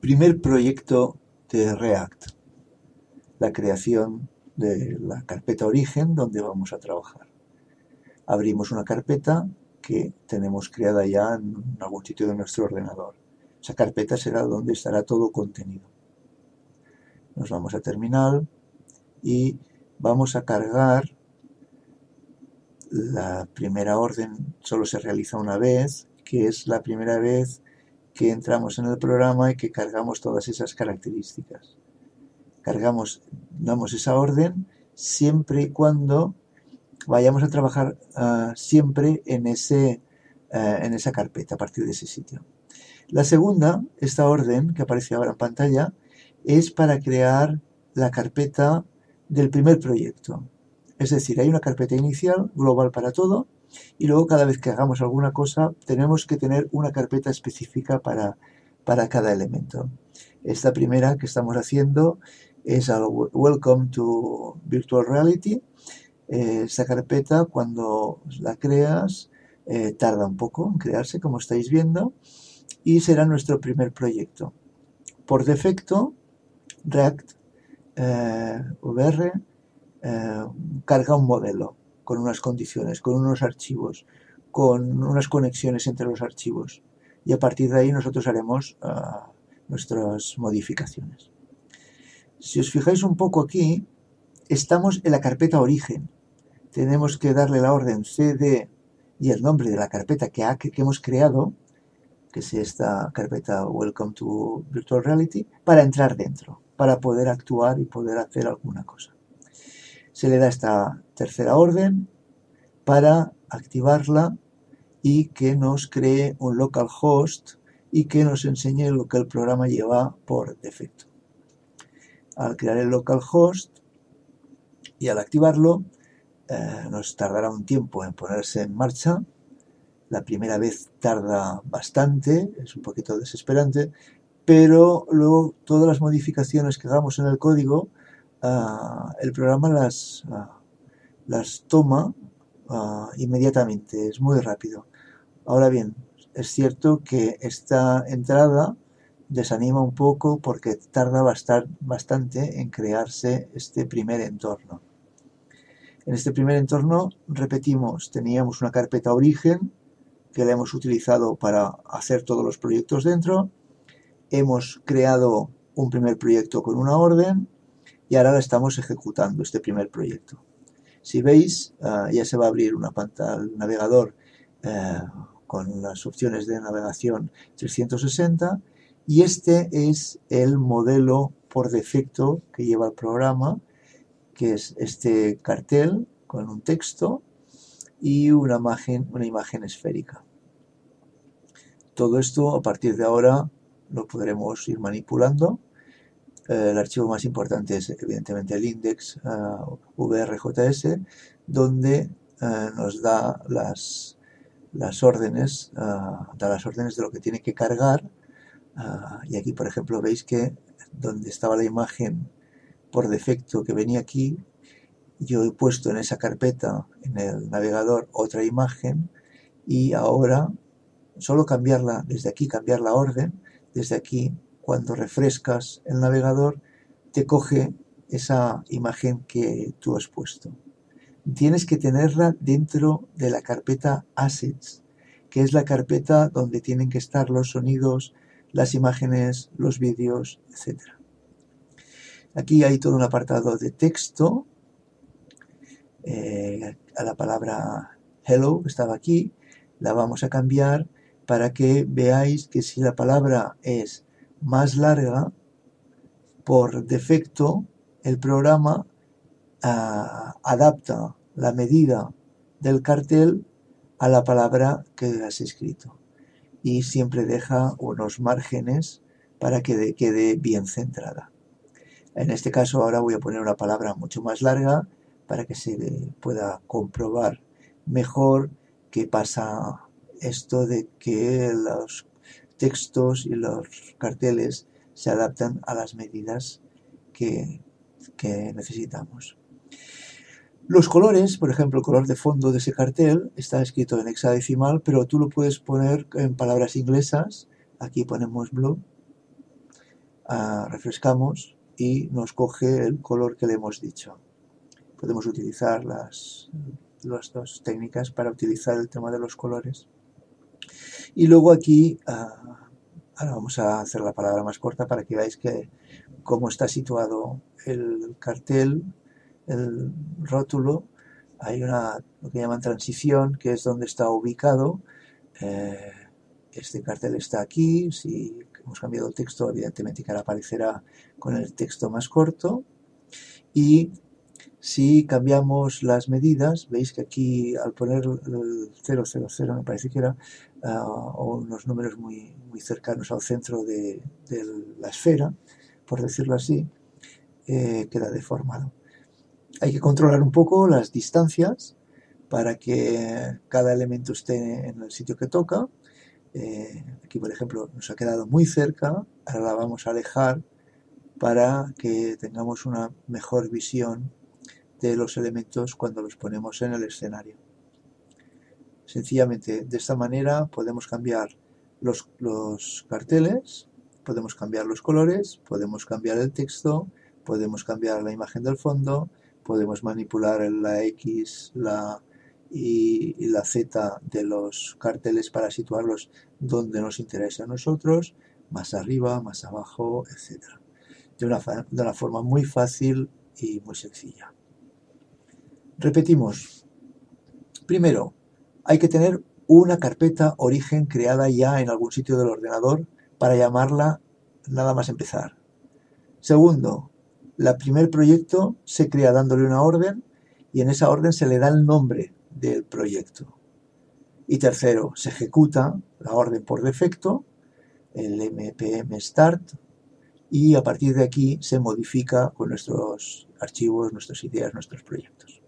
Primer proyecto de React, la creación de la carpeta origen donde vamos a trabajar. Abrimos una carpeta que tenemos creada ya en algún sitio de nuestro ordenador. Esa carpeta será donde estará todo contenido. Nos vamos a terminal y vamos a cargar la primera orden, solo se realiza una vez, que es la primera vez que entramos en el programa y que cargamos todas esas características. Cargamos, damos esa orden siempre y cuando vayamos a trabajar siempre en esa carpeta, a partir de ese sitio. La segunda, esta orden que aparece ahora en pantalla, es para crear la carpeta del primer proyecto. Es decir, hay una carpeta inicial, global para todo, y luego cada vez que hagamos alguna cosa tenemos que tener una carpeta específica para cada elemento. Esta primera que estamos haciendo es el Welcome to Virtual Reality. Esta carpeta, cuando la creas, tarda un poco en crearse, como estáis viendo, y será nuestro primer proyecto. Por defecto, React VR carga un modelo con unas condiciones, con unos archivos, con unas conexiones entre los archivos, y a partir de ahí nosotros haremos nuestras modificaciones. Si os fijáis un poco aquí, estamos en la carpeta origen. Tenemos que darle la orden cd y el nombre de la carpeta que hemos creado, que es esta carpeta Welcome to Virtual Reality, para entrar dentro, para poder actuar y poder hacer alguna cosa. Se le da esta tercera orden para activarla y que nos cree un localhost y que nos enseñe lo que el programa lleva por defecto. Al crear el localhost y al activarlo, nos tardará un tiempo en ponerse en marcha. La primera vez tarda bastante, es un poquito desesperante, pero luego todas las modificaciones que hagamos en el código, el programa las toma inmediatamente, es muy rápido. Ahora bien, es cierto que esta entrada desanima un poco porque tarda bastante en crearse este primer entorno. En este primer entorno, repetimos, teníamos una carpeta origen que la hemos utilizado para hacer todos los proyectos dentro. Hemos creado un primer proyecto con una orden y ahora la estamos ejecutando, este primer proyecto. Si veis, ya se va a abrir una pantalla, el navegador con las opciones de navegación 360, y este es el modelo por defecto que lleva el programa, que es este cartel con un texto y una imagen esférica. Todo esto a partir de ahora lo podremos ir manipulando. El archivo más importante es evidentemente el index.vrjs, donde nos da las órdenes de lo que tiene que cargar. Y aquí, por ejemplo, veis que donde estaba la imagen por defecto que venía aquí, yo he puesto en esa carpeta, en el navegador, otra imagen, y ahora solo cambiarla desde aquí, cambiar la orden, desde aquí. Cuando refrescas el navegador, te coge esa imagen que tú has puesto. Tienes que tenerla dentro de la carpeta Assets, que es la carpeta donde tienen que estar los sonidos, las imágenes, los vídeos, etc. Aquí hay todo un apartado de texto. A la palabra hello, que estaba aquí, la vamos a cambiar para que veáis que si la palabra es más larga, por defecto el programa adapta la medida del cartel a la palabra que has escrito y siempre deja unos márgenes para que quede bien centrada. En este caso ahora voy a poner una palabra mucho más larga para que se pueda comprobar mejor qué pasa esto de que los textos y los carteles se adaptan a las medidas que necesitamos. Los colores, por ejemplo, el color de fondo de ese cartel está escrito en hexadecimal, pero tú lo puedes poner en palabras inglesas. Aquí ponemos blue. refrescamos y nos coge el color que le hemos dicho. Podemos utilizar las dos técnicas para utilizar el tema de los colores. Y luego aquí, ahora vamos a hacer la palabra más corta para que veáis que cómo está situado el cartel, el rótulo. Hay una, lo que llaman transición, que es donde está ubicado. Este cartel está aquí. Si hemos cambiado el texto, evidentemente que ahora aparecerá con el texto más corto. Y si cambiamos las medidas, veis que aquí al poner el 000 me parece que era, o unos números muy cercanos al centro de la esfera, por decirlo así, queda deformado. Hay que controlar un poco las distancias para que cada elemento esté en el sitio que toca. Aquí, por ejemplo, nos ha quedado muy cerca, ahora la vamos a alejar para que tengamos una mejor visión de los elementos cuando los ponemos en el escenario. Sencillamente, de esta manera podemos cambiar los carteles, podemos cambiar los colores, podemos cambiar el texto, podemos cambiar la imagen del fondo, podemos manipular la X, la Y y la Z de los carteles para situarlos donde nos interesa a nosotros, más arriba, más abajo, etc. De una forma muy fácil y muy sencilla. Repetimos. Primero, hay que tener una carpeta origen creada ya en algún sitio del ordenador para llamarla nada más empezar. Segundo, el primer proyecto se crea dándole una orden y en esa orden se le da el nombre del proyecto. Y tercero, se ejecuta la orden por defecto, el npm start, y a partir de aquí se modifica con nuestros archivos, nuestras ideas, nuestros proyectos.